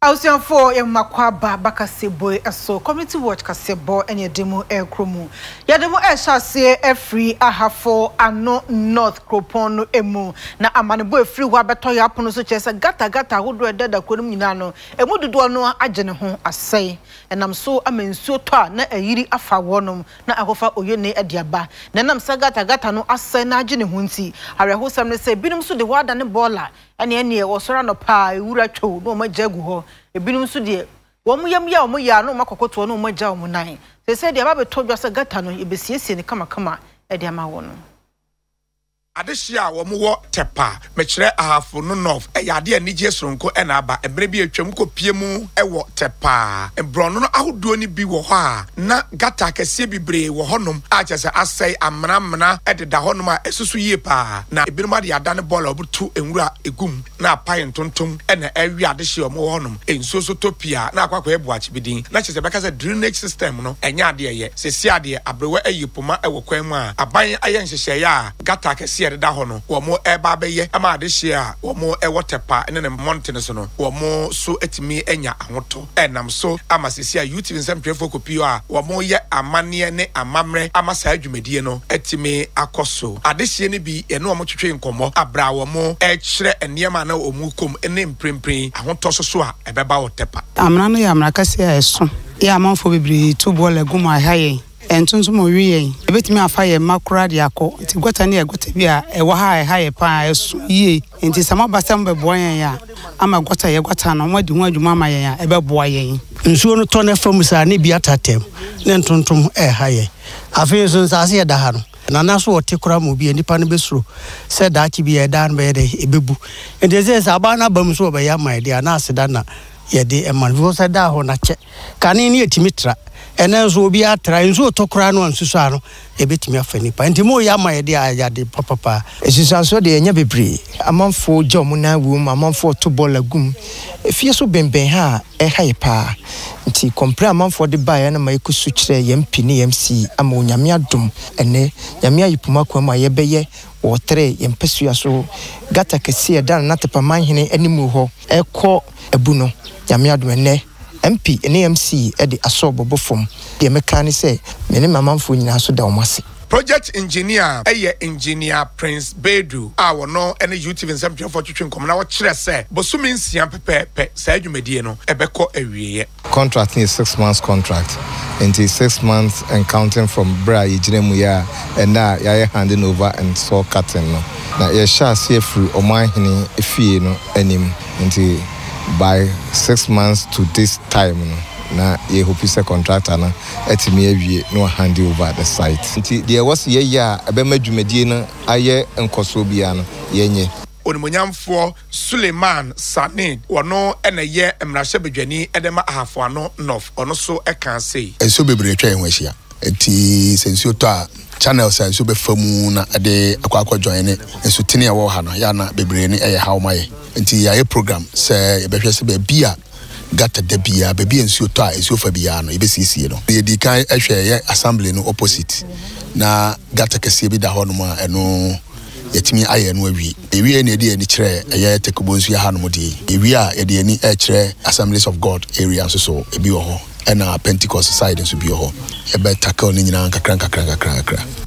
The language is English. Ausion for e makwaba bakasebo eso community watch kasebo enye demo e kromu ya demo e sha se e free Ahafo Ano North kropono emu na amanebo e free wa beto ya pono so chese gata gata hodo e deda konum nyina no emu dodo no agene ho asai enam so amansuo to a na eyiri afa wonum na ahofa oyone ediaba na nam sa gata gata no asai na agene ho nti areho sam ne se binum so de wada ne bola ene e wosora no pa ewura twa no ma jagu ho ebinum so de wo muyam ya wo ya no makokoto no ma jawo munan se se de ba beto dwasa gata no ebesiesie ne kama kama e de ma wo no adehye a wo wo tepa mekyere Ahafo Ano North e yade anigye sronko e na aba ebre bi atwam ko piemu e wo tepa ebrono no ahodo ni bi wo ho a na gata kese bibre wo honom a kyese asai amramna e de da honom a esusu yie pa na ebinom ade ada ne ball obutu enwura egum na apai ntontom e na ewi adehye wo wo honom ensoso topia na akwakwa ebuachi bidin na kyese beka se drainage system no enya ade ye sesi ade abrewa ayipoma e wo kwan mu a aban ayen hyehye ya gata kese da hono wo mo eba beye ama adehye a wo mo e waterpa ne ne mountain so no wo mo so etimi enya ahoto enam so ama sisi a youtube nsempefo kopio a wo mo ye amane ne amamre ama saa dwumadie no etimi akoso adehye ne bi ene wo mo twetwe nkomo abra wo mo e kyere enema na omukom ene mprempren ahoto so a ebeba waterpa amra no ya amra kase a eso ya amanfo bibiri tu bole guma haye entuntum owiye ebetimi afa ye makura de akọ ti gota na ye gota bia e wo ha ye pa esu ye enti sama basam be boyen ya ama gota ye gota na mo di ho adwuma ma ye ya e be boa ye nsuo no tone from sa ne bia tatem ne entuntum e ha ye afi so nsa se da ha no na naso o tekura mo bia nipa no besuro se da chi bia da na be de ebebu enti se sa ba na bam so be ya ma dia na aseda na ye de e man wo se da ho na che kane ni etimitra enenzo obi atra enzo tokora no ansusu ano ebetimi afani pa ntimo ya ma yede ayade papa esisanso de enya bebre amanfo jom na wum amanfo to bola gum efie so bemben ha ehaye pa nti compare amanfo de bae na ma ikusu kire yampini yamsi ama onyame adom ene nyame ayipuma kwa ma yebeye wo tre yempesua so gata kese dan na tepa manhene animu ho ekọ ebuno nyame adom ene MP NMC at the Asobo Bofum, the mechanic say, Mene Mamamfo nyina so da omase. Project engineer, eye engineer Prince Bedu, awo no ene YouTube nsempio for twetwe nkom na wo kire se, bosumi nsia pepepe, sa adwumadie no ebekọ awieye. Contract is 6 months contract. Into 6 months and counting from bra ejiremu ya and now ya handing over and saw cutting no. Na ya sha see free omanhene efie no anim. Into by 6 months to this time na ye hope is a contractor na etime awie no hand over the site nti there was ye ya abemadwumadie na aye nkoso bia no yenye onimonyamfo Suleiman Sanin wono ene ye emrahye bedwani edema Ahafo Ano North ono so e kan sei enso bebre twa enwa hia enti sensio to a channel senso be famu na ade akwakwa join ne enso tini ya wo ha no ya na bebre ni e how maye nti ya program se ebehwe se be bia gata de bia be bia nsuo to a nsuo fa bia no ebesiesie no ye di kan ehwe assembly no opposite na gata kese bi da ho no ma eno yetimi aye no awi ewi ene de ene kire eye tekobonsu ya hanom de ewi a ye de ene e kire Assemblies of God area so ebi wo ho ena Pentecost side so bi ho ebe tackle ni nyina kakran kakran kakran kakran